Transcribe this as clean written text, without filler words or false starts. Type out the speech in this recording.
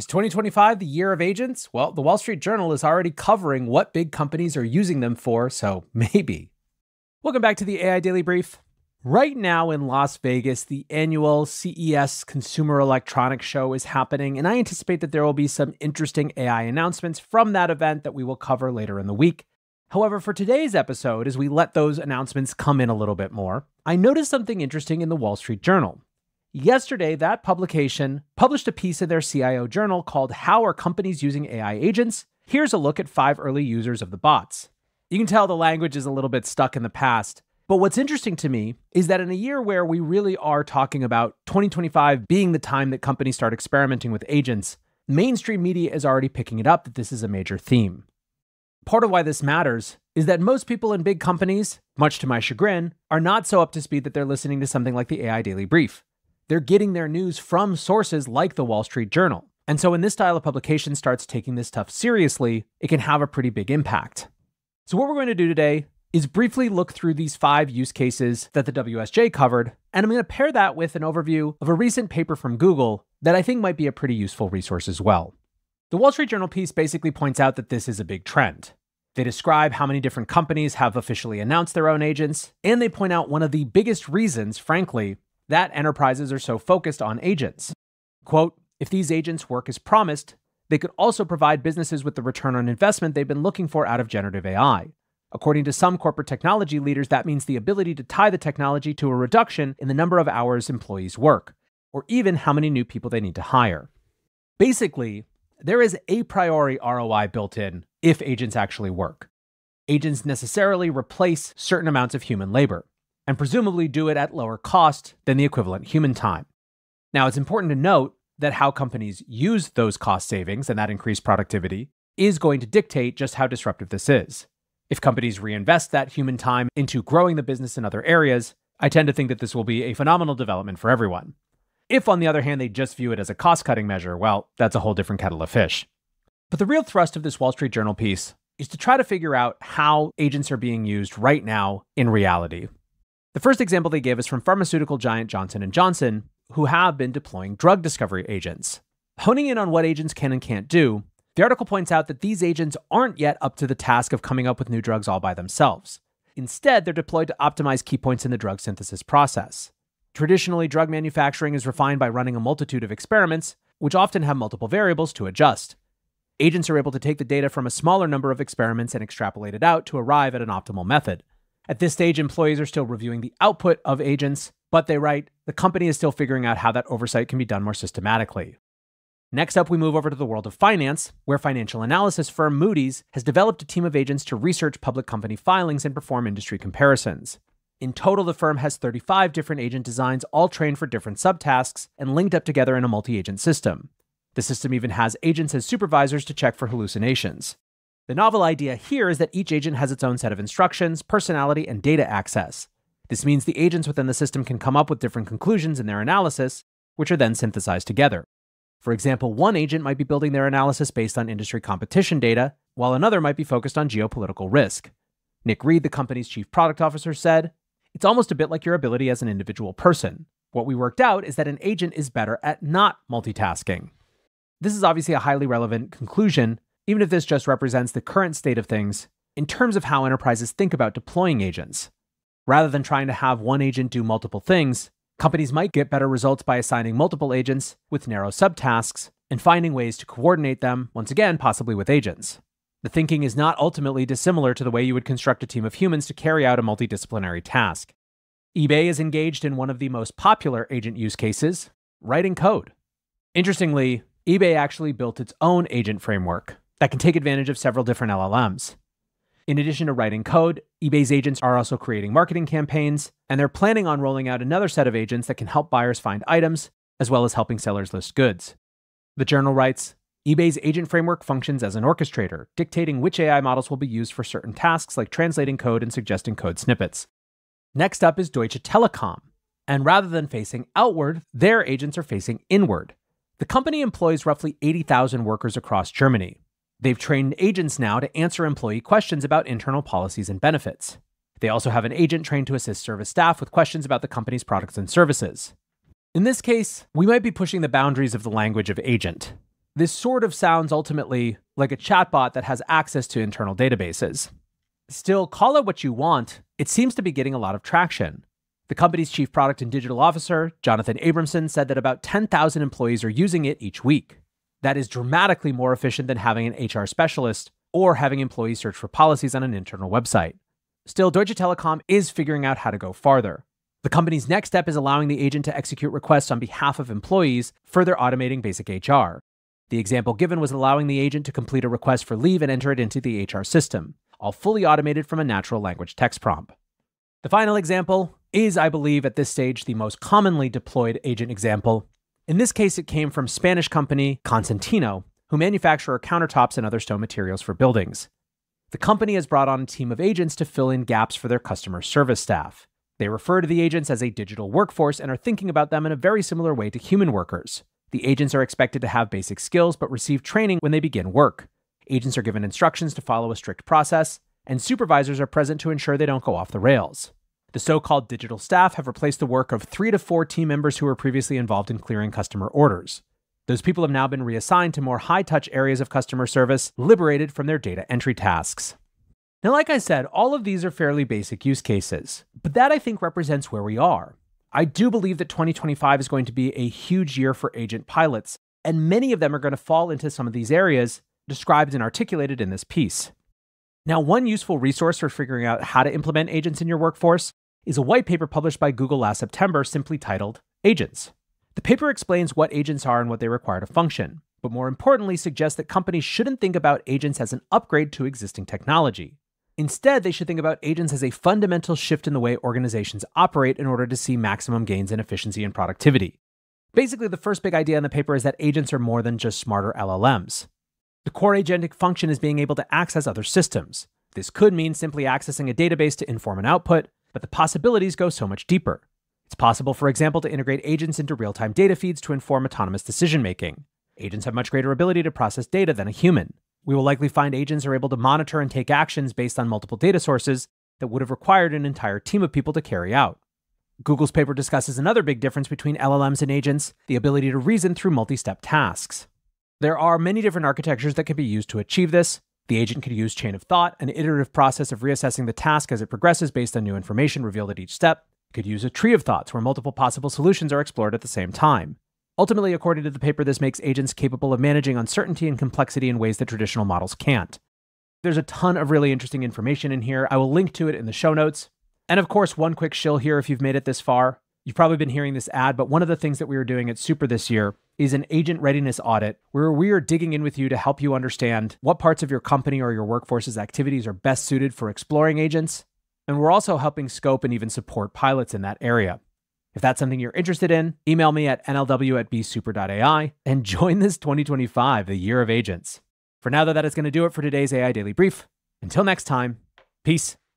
Is 2025 the year of agents? Well, the Wall Street Journal is already covering what big companies are using them for, so maybe. Welcome back to the AI Daily Brief. Right now in Las Vegas, the annual CES Consumer Electronics Show is happening, and I anticipate that there will be some interesting AI announcements from that event that we will cover later in the week. However, for today's episode, as we let those announcements come in a little bit more, I noticed something interesting in the Wall Street Journal. Yesterday, that publication published a piece in their CIO journal called How Are Companies Using AI Agents? Here's a look at 5 early users of the bots. You can tell the language is a little bit stuck in the past, but what's interesting to me is that in a year where we really are talking about 2025 being the time that companies start experimenting with agents, mainstream media is already picking it up that this is a major theme. Part of why this matters is that most people in big companies, much to my chagrin, are not so up to speed that they're listening to something like the AI Daily Brief. They're getting their news from sources like the Wall Street Journal. And so when this style of publication starts taking this stuff seriously, it can have a pretty big impact. So what we're going to do today is briefly look through these 5 use cases that the WSJ covered, and I'm going to pair that with an overview of a recent paper from Google that I think might be a pretty useful resource as well. The Wall Street Journal piece basically points out that this is a big trend. They describe how many different companies have officially announced their own agents, and they point out one of the biggest reasons, frankly, that enterprises are so focused on agents. Quote, if these agents work as promised, they could also provide businesses with the return on investment they've been looking for out of generative AI. According to some corporate technology leaders, that means the ability to tie the technology to a reduction in the number of hours employees work, or even how many new people they need to hire. Basically, there is a priori ROI built in if agents actually work. Agents necessarily replace certain amounts of human labor, and presumably do it at lower cost than the equivalent human time. Now, it's important to note that how companies use those cost savings and that increased productivity is going to dictate just how disruptive this is. If companies reinvest that human time into growing the business in other areas, I tend to think that this will be a phenomenal development for everyone. If, on the other hand, they just view it as a cost-cutting measure, well, that's a whole different kettle of fish. But the real thrust of this Wall Street Journal piece is to try to figure out how agents are being used right now in reality. The first example they gave is from pharmaceutical giant Johnson & Johnson, who have been deploying drug discovery agents. Honing in on what agents can and can't do, the article points out that these agents aren't yet up to the task of coming up with new drugs all by themselves. Instead, they're deployed to optimize key points in the drug synthesis process. Traditionally, drug manufacturing is refined by running a multitude of experiments, which often have multiple variables to adjust. Agents are able to take the data from a smaller number of experiments and extrapolate it out to arrive at an optimal method. At this stage, employees are still reviewing the output of agents, but they write, the company is still figuring out how that oversight can be done more systematically. Next up, we move over to the world of finance, where financial analysis firm Moody's has developed a team of agents to research public company filings and perform industry comparisons. In total, the firm has 35 different agent designs, all trained for different subtasks and linked up together in a multi-agent system. The system even has agents as supervisors to check for hallucinations. The novel idea here is that each agent has its own set of instructions, personality, and data access. This means the agents within the system can come up with different conclusions in their analysis, which are then synthesized together. For example, one agent might be building their analysis based on industry competition data, while another might be focused on geopolitical risk. Nick Reed, the company's chief product officer, said, "It's almost a bit like your ability as an individual person. What we worked out is that an agent is better at not multitasking." This is obviously a highly relevant conclusion, even if this just represents the current state of things in terms of how enterprises think about deploying agents. Rather than trying to have one agent do multiple things, companies might get better results by assigning multiple agents with narrow subtasks and finding ways to coordinate them, once again, possibly with agents. The thinking is not ultimately dissimilar to the way you would construct a team of humans to carry out a multidisciplinary task. eBay is engaged in one of the most popular agent use cases, writing code. Interestingly, eBay actually built its own agent framework that can take advantage of several different LLMs. In addition to writing code, eBay's agents are also creating marketing campaigns, and they're planning on rolling out another set of agents that can help buyers find items, as well as helping sellers list goods. The journal writes, eBay's agent framework functions as an orchestrator, dictating which AI models will be used for certain tasks like translating code and suggesting code snippets. Next up is Deutsche Telekom, and rather than facing outward, their agents are facing inward. The company employs roughly 80,000 workers across Germany. They've trained agents now to answer employee questions about internal policies and benefits. They also have an agent trained to assist service staff with questions about the company's products and services. In this case, we might be pushing the boundaries of the language of agent. This sort of sounds ultimately like a chatbot that has access to internal databases. Still, call it what you want, it seems to be getting a lot of traction. The company's chief product and digital officer, Jonathan Abramson, said that about 10,000 employees are using it each week. That is dramatically more efficient than having an HR specialist or having employees search for policies on an internal website. Still, Deutsche Telekom is figuring out how to go farther. The company's next step is allowing the agent to execute requests on behalf of employees, further automating basic HR. The example given was allowing the agent to complete a request for leave and enter it into the HR system, all fully automated from a natural language text prompt. The final example is, I believe, at this stage, the most commonly deployed agent example. In this case, it came from Spanish company Cosentino, who manufacture countertops and other stone materials for buildings. The company has brought on a team of agents to fill in gaps for their customer service staff. They refer to the agents as a digital workforce and are thinking about them in a very similar way to human workers. The agents are expected to have basic skills but receive training when they begin work. Agents are given instructions to follow a strict process, and supervisors are present to ensure they don't go off the rails. The so-called digital staff have replaced the work of 3 to 4 team members who were previously involved in clearing customer orders. Those people have now been reassigned to more high-touch areas of customer service, liberated from their data entry tasks. Now, like I said, all of these are fairly basic use cases, but that I think represents where we are. I do believe that 2025 is going to be a huge year for agent pilots, and many of them are going to fall into some of these areas described and articulated in this piece. Now, one useful resource for figuring out how to implement agents in your workforce is a white paper published by Google last September simply titled Agents. The paper explains what agents are and what they require to function, but more importantly suggests that companies shouldn't think about agents as an upgrade to existing technology. Instead, they should think about agents as a fundamental shift in the way organizations operate in order to see maximum gains in efficiency and productivity. Basically, the first big idea in the paper is that agents are more than just smarter LLMs. The core agentic function is being able to access other systems. This could mean simply accessing a database to inform an output, but the possibilities go so much deeper. It's possible, for example, to integrate agents into real-time data feeds to inform autonomous decision-making. Agents have much greater ability to process data than a human. We will likely find agents are able to monitor and take actions based on multiple data sources that would have required an entire team of people to carry out. Google's paper discusses another big difference between LLMs and agents, the ability to reason through multi-step tasks. There are many different architectures that can be used to achieve this. The agent could use chain of thought, an iterative process of reassessing the task as it progresses based on new information revealed at each step. It could use a tree of thoughts where multiple possible solutions are explored at the same time. Ultimately, according to the paper, this makes agents capable of managing uncertainty and complexity in ways that traditional models can't. There's a ton of really interesting information in here. I will link to it in the show notes. And of course, one quick shill here if you've made it this far. You've probably been hearing this ad, but one of the things that we are doing at Super this year is an agent readiness audit, where we are digging in with you to help you understand what parts of your company or your workforce's activities are best suited for exploring agents. And we're also helping scope and even support pilots in that area. If that's something you're interested in, email me at nlw@bsuper.ai and join this 2025, the year of agents. For now, though, that is going to do it for today's AI Daily Brief. Until next time, peace.